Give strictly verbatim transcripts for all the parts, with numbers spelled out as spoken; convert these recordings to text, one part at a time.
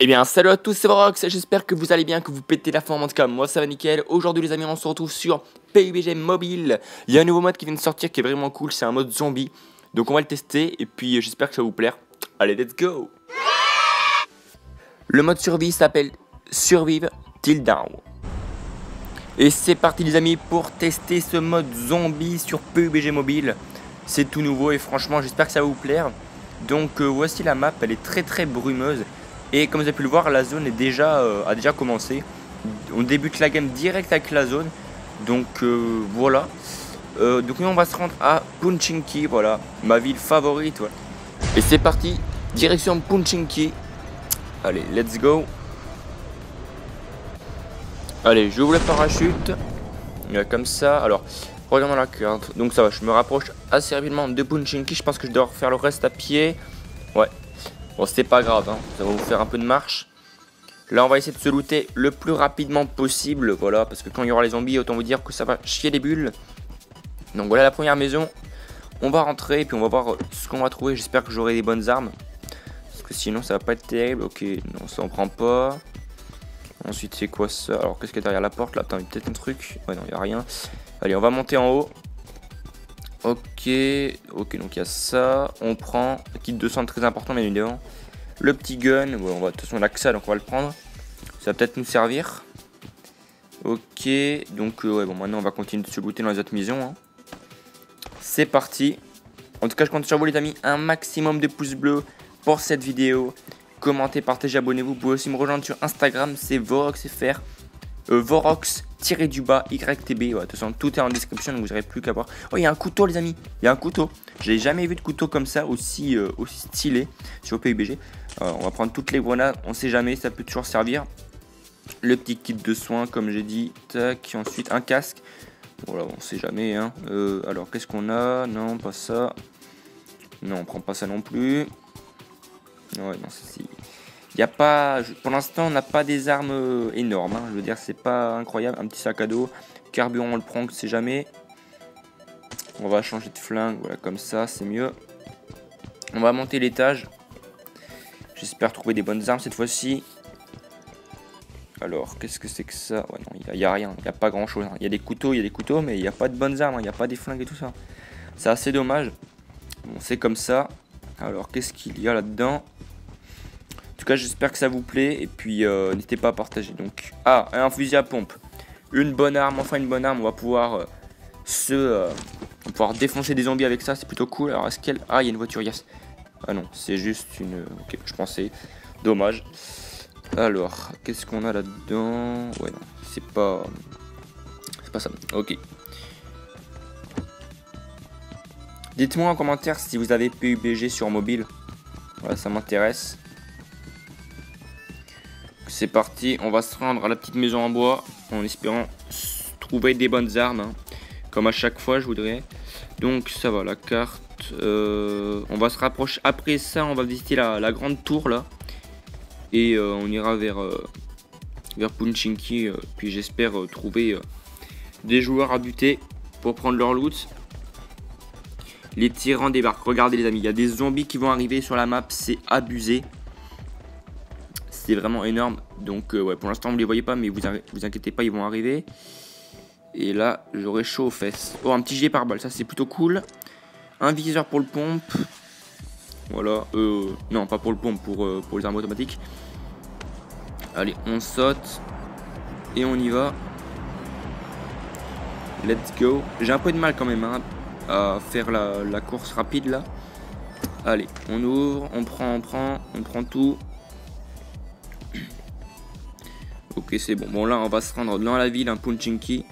Eh bien salut à tous, c'est Vorox, j'espère que vous allez bien, que vous pétez la forme, en tout cas moi ça va nickel. Aujourd'hui les amis, on se retrouve sur P U B G Mobile. Il y a un nouveau mode qui vient de sortir qui est vraiment cool, c'est un mode zombie. Donc on va le tester et puis j'espère que ça va vous plaire. Allez, let's go. Le mode survie s'appelle Survive Till Dawn. Et c'est parti les amis pour tester ce mode zombie sur P U B G Mobile. C'est tout nouveau et franchement j'espère que ça va vous plaire. Donc euh, voici la map, elle est très très brumeuse. Et comme vous avez pu le voir, la zone est déjà, euh, a déjà commencé. On débute la game direct avec la zone. Donc euh, voilà. Euh, donc nous on va se rendre à Punchinki, voilà, ma ville favorite. Voilà. Et c'est parti, direction Punchinki. Allez, let's go. Allez, j'ouvre le parachute. Comme ça, alors, regardons la carte. Donc ça va, je me rapproche assez rapidement de Punchinki. Je pense que je dois refaire le reste à pied. Ouais. Bon, c'est pas grave, hein. Ça va vous faire un peu de marche. Là, on va essayer de se looter le plus rapidement possible. Voilà, parce que quand il y aura les zombies, autant vous dire que ça va chier les bulles. Donc voilà la première maison. On va rentrer et puis on va voir ce qu'on va trouver. J'espère que j'aurai des bonnes armes. Parce que sinon, ça va pas être terrible. Ok, non, ça on prend pas. Ensuite, c'est quoi ça? Alors, qu'est-ce qu'il y a derrière la porte là? Attends, il y a peut-être un truc. Ouais, non, il n'y a rien. Allez, on va monter en haut. Ok, ok, donc il y a ça. On prend kit deux cents, très important, bien évidemment. Le petit gun, bon, on va, de toute façon, on a que ça, donc on va le prendre. Ça va peut-être nous servir. Ok, donc euh, ouais, bon, maintenant on va continuer de se looter dans les autres missions. Hein. C'est parti. En tout cas, je compte sur vous, les amis. Un maximum de pouces bleus pour cette vidéo. Commentez, partagez, abonnez-vous. Vous pouvez aussi me rejoindre sur Instagram, c'est VoroxFR. Euh, Vorox tiré du bas Y T B, ouais, de toute façon tout est en description, donc vous n'aurez plus qu'à voir. Oh, il y a un couteau les amis, il y a un couteau. J'ai jamais vu de couteau comme ça, aussi, euh, aussi stylé sur P U B G. euh, On va prendre toutes les grenades, on sait jamais, ça peut toujours servir. Le petit kit de soins comme j'ai dit, tac, ensuite un casque. Voilà, on sait jamais hein. euh, Alors qu'est-ce qu'on a? Non, pas ça. Non, on prend pas ça non plus. Ouais, non, c'est... Y a pas, pour l'instant, on n'a pas des armes énormes. Hein, je veux dire, c'est pas incroyable. Un petit sac à dos, carburant, on le prend, que c'est jamais. On va changer de flingue, voilà, comme ça, c'est mieux. On va monter l'étage. J'espère trouver des bonnes armes cette fois-ci. Alors, qu'est-ce que c'est que ça? Ouais, non, il y, y a rien, il n'y a pas grand-chose. Il hein. y a des couteaux, il y a des couteaux, mais il n'y a pas de bonnes armes. Il hein. n'y a pas des flingues et tout ça. C'est assez dommage. Bon, c'est comme ça. Alors, qu'est-ce qu'il y a là-dedans? En tout cas, j'espère que ça vous plaît. Et puis, euh, n'hésitez pas à partager. Donc, ah, un fusil à pompe. Une bonne arme, enfin une bonne arme. On va pouvoir euh, se... Euh, pouvoir défoncer des zombies avec ça. C'est plutôt cool. Alors, est-ce qu'elle... Ah, il y a une voiture, yes. Ah non, c'est juste une... Ok, je pensais. Dommage. Alors, qu'est-ce qu'on a là-dedans? Ouais, non, c'est pas... C'est pas ça. Ok. Dites-moi en commentaire si vous avez P U B G sur mobile. Voilà, ça m'intéresse. C'est parti, on va se rendre à la petite maison en bois en espérant trouver des bonnes armes, hein. Comme à chaque fois je voudrais. Donc ça va, la carte, euh, on va se rapprocher, après ça on va visiter la, la grande tour là. Et euh, on ira vers, euh, vers Punchinki, euh, puis j'espère euh, trouver euh, des joueurs à buter pour prendre leur loot. Les tyrans débarquent, regardez les amis, il y a des zombies qui vont arriver sur la map, c'est abusé. C'est vraiment énorme, donc euh, ouais, pour l'instant vous les voyez pas, mais vous, vous inquiétez pas, ils vont arriver. Et là j'aurai chaud aux fesses. Oh, un petit gilet par balle, ça c'est plutôt cool. Un viseur pour le pompe. Voilà, euh, non pas pour le pompe, pour, euh, pour les armes automatiques. Allez, on saute. Et on y va. Let's go. J'ai un peu de mal quand même hein, à faire la, la course rapide là. Allez, on ouvre, on prend, on prend, on prend tout. Ok, c'est bon. Bon, là, on va se rendre dans la ville, un hein, Punchinki.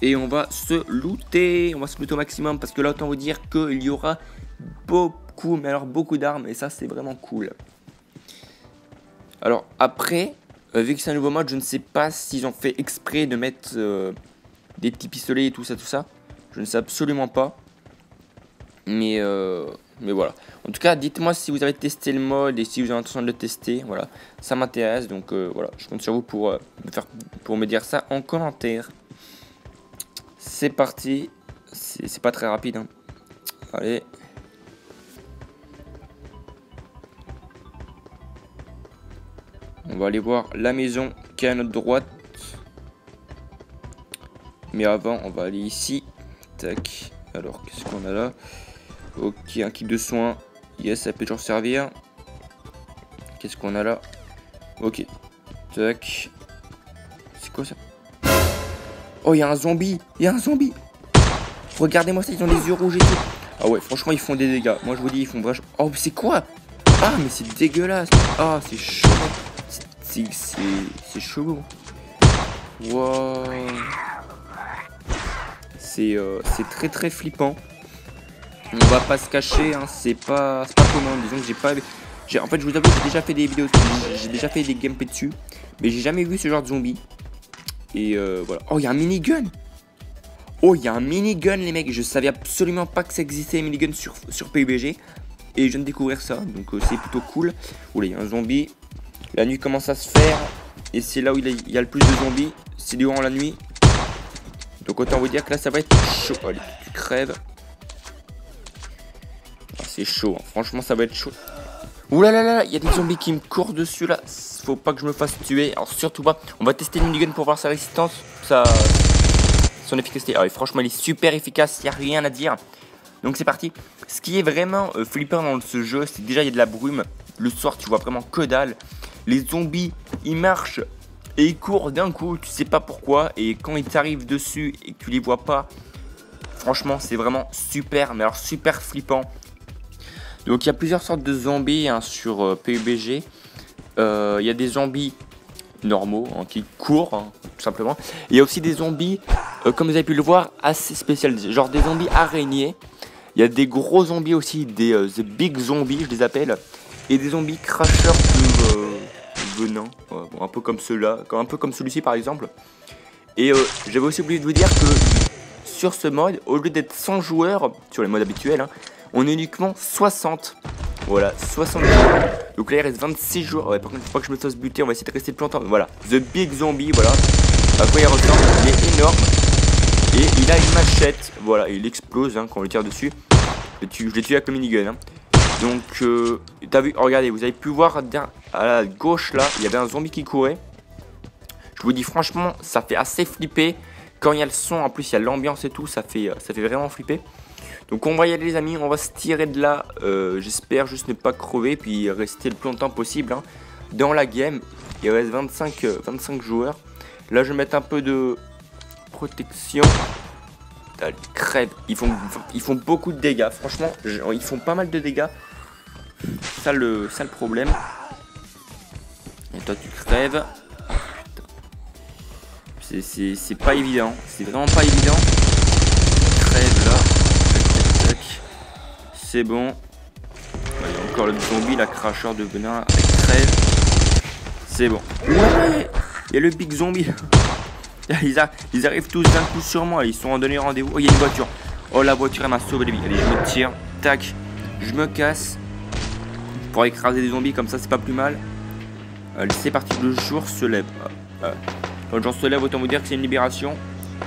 Et on va se looter. On va se looter au maximum parce que là, autant vous dire qu'il y aura beaucoup, mais alors beaucoup d'armes. Et ça, c'est vraiment cool. Alors, après, euh, vu que c'est un nouveau mode, je ne sais pas s'ils ont fait exprès de mettre euh, des petits pistolets et tout ça, tout ça. Je ne sais absolument pas. Mais, euh, mais voilà. En tout cas, dites-moi si vous avez testé le mode et si vous avez l'intention de le tester. Voilà, ça m'intéresse. Donc euh, voilà, je compte sur vous pour, euh, me faire, pour me dire ça en commentaire. C'est parti. C'est pas très rapide. Hein. Allez. On va aller voir la maison qui est à notre droite. Mais avant, on va aller ici. Tac. Alors, qu'est-ce qu'on a là? Ok, un kit de soins. Yes, ça peut toujours servir. Qu'est-ce qu'on a là? Ok. Tac. C'est quoi ça? Oh, il y a un zombie. Il y a un zombie. Regardez-moi ça, ils ont les yeux rouges et tout. Ah ouais, franchement, ils font des dégâts. Moi, je vous dis, ils font vachement... Oh, c'est quoi? Ah, mais c'est dégueulasse. Ah, c'est chaud. C'est... C'est chaud. Wow. C'est euh, très très flippant. On va pas se cacher, hein, c'est pas, pas commun. Disons que j'ai pas... En fait, je vous avoue, j'ai déjà fait des vidéos, j'ai déjà fait des gameplays dessus. Mais j'ai jamais vu ce genre de zombie. Et euh, voilà. Oh, il y a un minigun. Oh, il y a un minigun, les mecs. Je savais absolument pas que ça existait, les miniguns sur, sur P U B G. Et je viens de découvrir ça, donc euh, c'est plutôt cool. Oula, il y a un zombie. La nuit commence à se faire. Et c'est là où il y, a, il y a le plus de zombies. C'est durant la nuit. Donc autant vous dire que là, ça va être chaud. Oh, allez, tu crèves. Ah, c'est chaud, hein. Franchement, ça va être chaud. Ouh là là là, il y a des zombies qui me courent dessus là. Faut pas que je me fasse tuer. Alors surtout pas. On va tester le minigun pour voir sa résistance, sa... son efficacité. Ah oui, franchement, il est super efficace. Il n'y a rien à dire. Donc c'est parti. Ce qui est vraiment euh, flippant dans ce jeu, c'est déjà il y a de la brume. Le soir, tu vois vraiment que dalle. Les zombies, ils marchent et ils courent d'un coup. Tu sais pas pourquoi. Et quand ils t'arrivent dessus et que tu les vois pas, franchement, c'est vraiment super. Mais alors super flippant. Donc il y a plusieurs sortes de zombies hein, sur euh, P U B G. Euh, il y a des zombies normaux hein, qui courent hein, tout simplement. Il y a aussi des zombies, euh, comme vous avez pu le voir, assez spécialisés. Genre des zombies araignées. Il y a des gros zombies aussi, des euh, the big zombies je les appelle. Et des zombies cracheurs de euh, venin. Euh, bon, un peu comme ceux-là, un peu comme celui-ci par exemple. Et euh, j'avais aussi oublié de vous dire que sur ce mode, au lieu d'être cent joueurs, sur les modes habituels, hein, on est uniquement soixante. Voilà, soixante. Donc là il reste vingt-six jours. Ouais, par contre, faut pas que je me fasse buter, on va essayer de rester plus longtemps. Voilà, The Big Zombie, voilà. À quoi il ressemble, il est énorme. Et il a une machette. Voilà, et il explose hein, quand on le tire dessus. Et tu, je l'ai tué avec le minigun. Hein. Donc, euh, t'as vu, oh, regardez, vous avez pu voir à la gauche là, il y avait un zombie qui courait. Je vous dis franchement, ça fait assez flipper. Quand il y a le son, en plus il y a l'ambiance et tout, ça fait, ça fait vraiment flipper. Donc on va y aller les amis, on va se tirer de là, euh, j'espère juste ne pas crever, puis rester le plus longtemps possible hein. Dans la game, il reste vingt-cinq, euh, vingt-cinq joueurs. Là je vais mettre un peu de protection. Putain, crève, ils font, ils font beaucoup de dégâts, franchement, ils font pas mal de dégâts. Ça le, ça le problème. Et toi tu crèves. C'est pas évident, c'est vraiment pas évident. Crève là. C'est bon. Il y a encore le zombie, la cracheur de venin avec treize. C'est bon. Ouais, il y a le big zombie. Ils, a, ils arrivent tous d'un coup sur moi. Ils sont en donné rendez-vous. Oh, il y a une voiture. Oh, la voiture, elle m'a sauvé les vies. Allez, je me tire. Tac. Je me casse. Pour écraser des zombies, comme ça, c'est pas plus mal. Allez, c'est parti. Le jour se lève. Quand le jour se lève, autant vous dire que c'est une libération.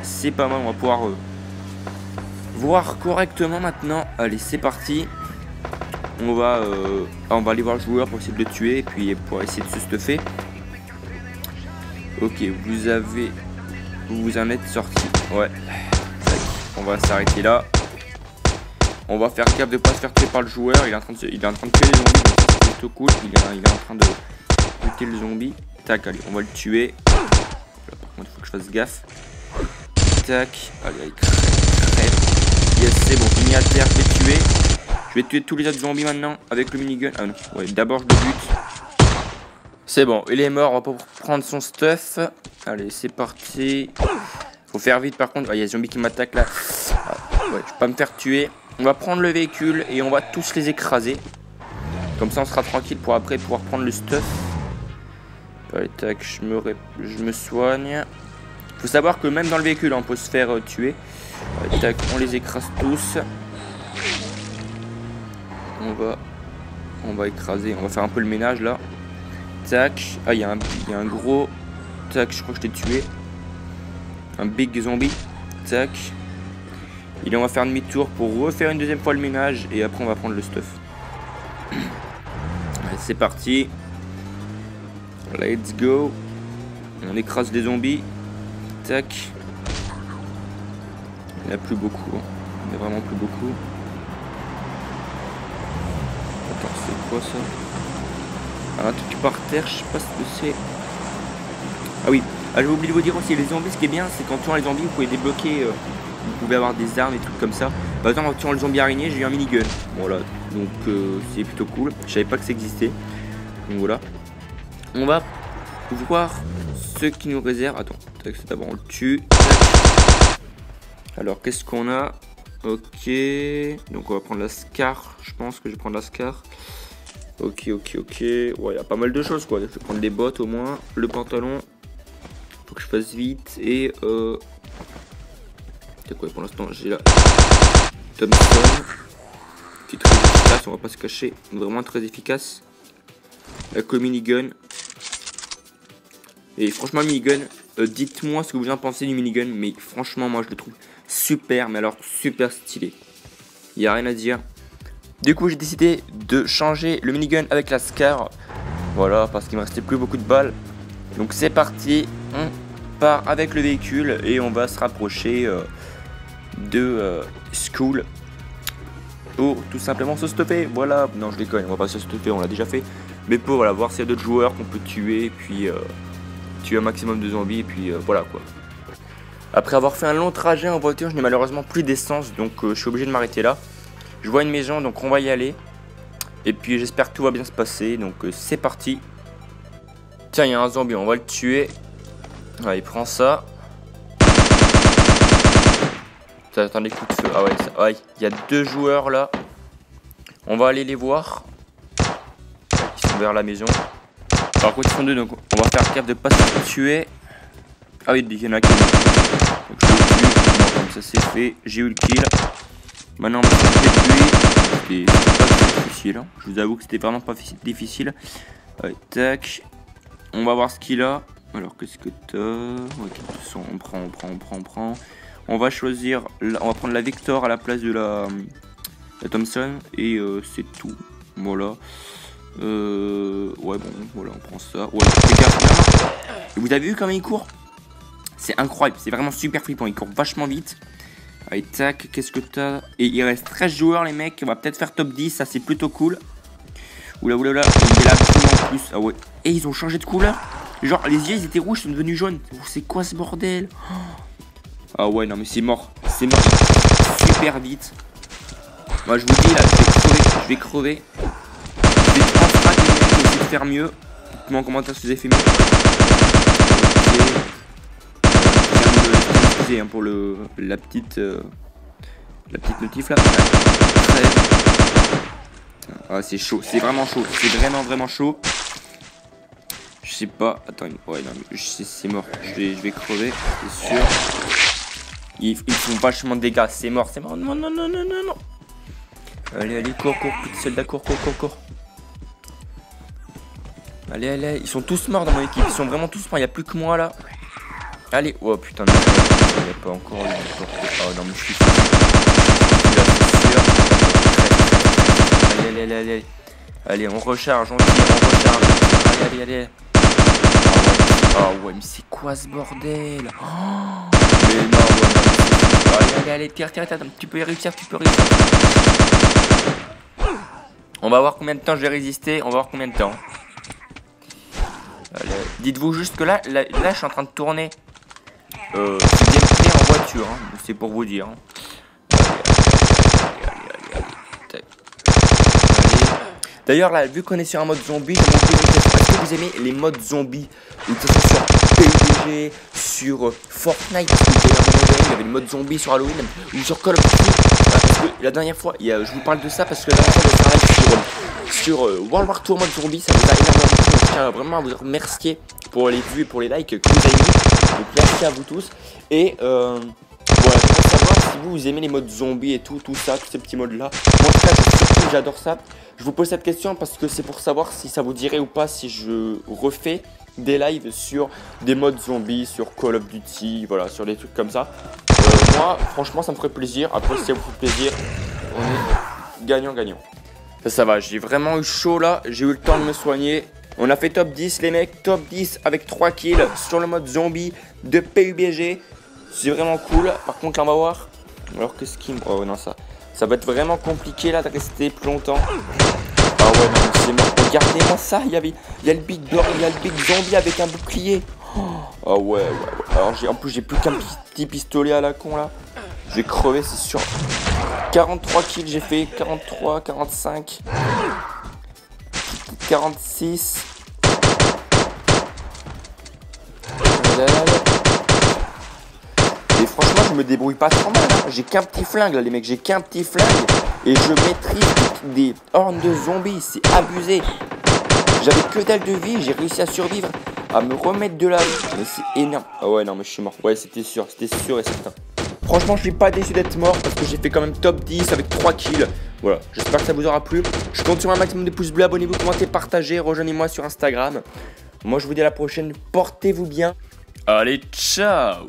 C'est pas mal. On va pouvoir... Euh, voir correctement maintenant. Allez, c'est parti. On va euh, on va aller voir le joueur pour essayer de le tuer et puis pour essayer de se stuffer. Ok, vous avez vous, vous en êtes sorti. Ouais. On va s'arrêter là. On va faire gaffe de pas se faire tuer par le joueur. Il est en train de se, il est en train de tuer les zombies. C'est plutôt cool. Il est, il est en train de buter le zombie. Tac, allez, on va le tuer. Là, par contre, il faut que je fasse gaffe. Tac. Allez, allez. Yes, c'est bon, fini à terre, je vais tuer. Je vais tuer tous les autres zombies maintenant avec le minigun. Ah non, ouais, d'abord je le bute. C'est bon, il est mort, on va pas prendre son stuff. Allez, c'est parti. Faut faire vite par contre. Ah, il y a des zombies qui m'attaquent là. Ah, ouais, je vais pas me faire tuer. On va prendre le véhicule et on va tous les écraser. Comme ça, on sera tranquille pour après pouvoir prendre le stuff. Allez, tac, je me, ré... je me soigne. Faut savoir que même dans le véhicule, on peut se faire euh, tuer. Euh, tac, on les écrase tous. On va, on va écraser. On va faire un peu le ménage là. Tac. Ah, il y a un, y a un gros. Tac, je crois que je t'ai tué. Un big zombie. Tac. Et là, on va faire demi-tour pour refaire une deuxième fois le ménage et après on va prendre le stuff. C'est parti. Let's go. On écrase les zombies. Tac. Il n'y en a plus beaucoup. Il n'y en a vraiment plus beaucoup. Attends, c'est quoi ça? Un truc par terre, je sais pas ce que c'est. Ah oui. Ah, j'ai oublié de vous dire aussi, les zombies, ce qui est bien, c'est qu'en tuant les zombies, vous pouvez débloquer, euh, vous pouvez avoir des armes et trucs comme ça. Par exemple, en tuant le zombie araignée, j'ai eu un minigun. Voilà, donc euh, c'est plutôt cool. Je savais pas que ça existait. Donc voilà. On va voir ce qui nous réserve. Attends, c'est d'abord on le tue. Alors, qu'est-ce qu'on a? Ok, donc on va prendre la Scar. Je pense que je vais prendre la Scar. Ok, ok, ok. Ouais, il y a pas mal de choses quoi. Je vais prendre les bottes au moins, le pantalon. Que je fasse vite et euh... c'est quoi pour l'instant? J'ai la Thompson qui est très efficace, on va pas se cacher, vraiment très efficace. La minigun, et franchement le minigun, euh, dites-moi ce que vous en pensez du minigun, mais franchement moi je le trouve super, mais alors super stylé, il y a rien à dire. Du coup j'ai décidé de changer le minigun avec la Scar, voilà, parce qu'il me restait plus beaucoup de balles. Donc c'est parti, on part avec le véhicule et on va se rapprocher euh, de euh, School pour tout simplement se stopper. Voilà, non je déconne, on va pas se stopper, on l'a déjà fait. Mais pour voilà, voir s'il y a d'autres joueurs qu'on peut tuer, et puis euh, tuer un maximum de zombies, et puis euh, voilà quoi. Après avoir fait un long trajet en voiture, je n'ai malheureusement plus d'essence, donc euh, je suis obligé de m'arrêter là. Je vois une maison, donc on va y aller. Et puis j'espère que tout va bien se passer, donc euh, c'est parti. Tiens, il y a un zombie, on va le tuer. Ah, il prend ça. Attendez, coup de feu. Ah ouais, ça... ah, il y a deux joueurs là. On va aller les voir. Ils sont vers la maison. Par contre, ils sont deux, donc on va faire gaffe de pas se tuer. Ah oui, il y en a qui. Comme ça, c'est fait. J'ai eu le kill. Maintenant, on va se tuer. C'était pas difficile. Hein. Je vous avoue que c'était vraiment pas difficile. Allez, tac. On va voir ce qu'il a. Alors qu'est-ce que t'as? Ok, on prend, on prend, on prend, on prend. On va choisir, on va prendre la Victor à la place de la, la Thompson. Et euh, c'est tout. Voilà. Euh, ouais bon, voilà, on prend ça. Ouais, les gars, vous avez vu comment il court? C'est incroyable, c'est vraiment super flippant. Il court vachement vite. Allez, tac, qu'est-ce que t'as? Et il reste treize joueurs les mecs. On va peut-être faire top dix, ça c'est plutôt cool. Oula, oula, oula, il est là en plus. Ah ouais. Et ils ont changé de couleur. Genre les yeux ils étaient rouges, ils sont devenus jaunes. C'est quoi ce bordel? Ah ouais non mais c'est mort. C'est mort super vite. Moi je vous dis là, je vais crever. Je vais crever. J'essaie de faire mieux. Dites-moi en commentaire si vous avez fait mieux. Excusez hein, pour le la petite euh, la petite notif là. Ah c'est chaud, c'est vraiment chaud, c'est vraiment vraiment chaud. Je sais pas, attends, ouais, non, mais je sais, c'est mort, je vais, je vais crever, c'est sûr. Ils, ils font vachement de dégâts, c'est mort, c'est mort, non, non, non, non, non, non. Allez, allez, cours, cours, coup de soldat, cours, cours, cours, cours. Allez, allez, ils sont tous morts dans mon équipe, ils sont vraiment tous morts, il n'y a plus que moi là. Allez, oh putain, non, il n'y a pas encore, il n'y a pas encore. Oh non, mais je suis sûr. Allez, allez, allez, allez, allez, on recharge, on tire, on recharge. Allez, allez, allez, allez. Ah oh ouais mais c'est quoi ce bordel? Oh mais non, ouais. Allez allez allez tire tire tire, tu peux y réussir, tu peux réussir. On va voir combien de temps je vais résister, on va voir combien de temps. Dites-vous juste que là, là, là je suis en train de tourner euh, en voiture, hein. C'est pour vous dire. Allez allez allez allez, allez. D'ailleurs là vu qu'on est sur un mode zombie, vous aimez les modes zombies ou que ce soit sur P U B G, sur Fortnite, il y avait le mode zombie sur Halloween ou sur Call of Duty. La dernière fois, il y a, je vous parle de ça parce que la dernière fois, je sur, sur euh, World War Two mode zombie, ça vous a énormément plu. Je tiens vraiment à vous remercier pour les vues et pour les likes que vous avez mis. Donc merci à vous tous. Et euh, voilà, je voudrais savoir si vous, vous aimez les modes zombies et tout, tout ça, tous ces petits modes là. Moi, j'adore ça. Je vous pose cette question parce que c'est pour savoir si ça vous dirait ou pas si je refais des lives sur des modes zombies, sur Call of Duty, voilà, sur des trucs comme ça. Euh, moi, franchement, ça me ferait plaisir. Après, si ça vous fait plaisir, on est gagnant-gagnant. Ça, ça va, j'ai vraiment eu chaud là. J'ai eu le temps de me soigner. On a fait top dix les mecs, top dix avec trois kills sur le mode zombie de P U B G. C'est vraiment cool. Par contre là on va voir. Alors que skin. Oh non ça. Ça va être vraiment compliqué là de rester plus longtemps. Ah ouais non c'est mort. Regardez-moi ça, il y avait. Il y a le big door, il y a le big zombie avec un bouclier. Oh ouais ouais, ouais. Alors j'ai en plus j'ai plus qu'un petit pistolet à la con là. Je vais crever c'est sûr. quarante-trois kills j'ai fait, quarante-trois, quarante-cinq. quarante-six. Et franchement je me débrouille pas trop mal hein. J'ai qu'un petit flingue là les mecs, j'ai qu'un petit flingue. Et je maîtrise des hordes de zombies, c'est abusé. J'avais que dalle de vie, j'ai réussi à survivre, à me remettre de la vie. Mais c'est énorme. Ah ouais non mais je suis mort. Ouais c'était sûr, c'était sûr et certain. Franchement je suis pas déçu d'être mort parce que j'ai fait quand même top dix avec trois kills. Voilà, j'espère que ça vous aura plu. Je compte sur un maximum de pouces bleus, abonnez-vous, commentez, partagez, rejoignez-moi sur Instagram. Moi je vous dis à la prochaine, portez-vous bien. Allez, ciao.